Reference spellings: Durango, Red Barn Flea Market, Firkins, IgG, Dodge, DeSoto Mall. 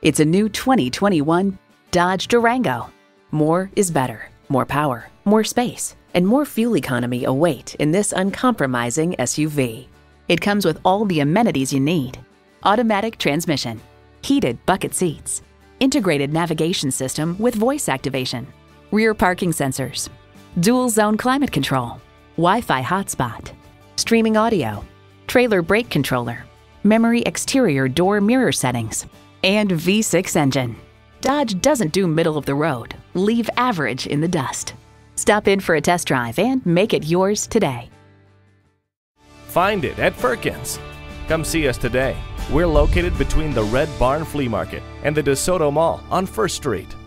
It's a new 2021 Dodge Durango. More is better. More power, more space, and more fuel economy await in this uncompromising SUV. It comes with all the amenities you need: automatic transmission, heated bucket seats, integrated navigation system with voice activation, rear parking sensors, dual zone climate control, Wi-Fi hotspot, streaming audio, trailer brake controller, memory exterior door mirror settings, and V6 engine. Dodge doesn't do middle of the road. Leave average in the dust. Stop in for a test drive and make it yours today. Find it at Firkins. Come see us today. We're located between the Red Barn Flea Market and the DeSoto Mall on 1st Street.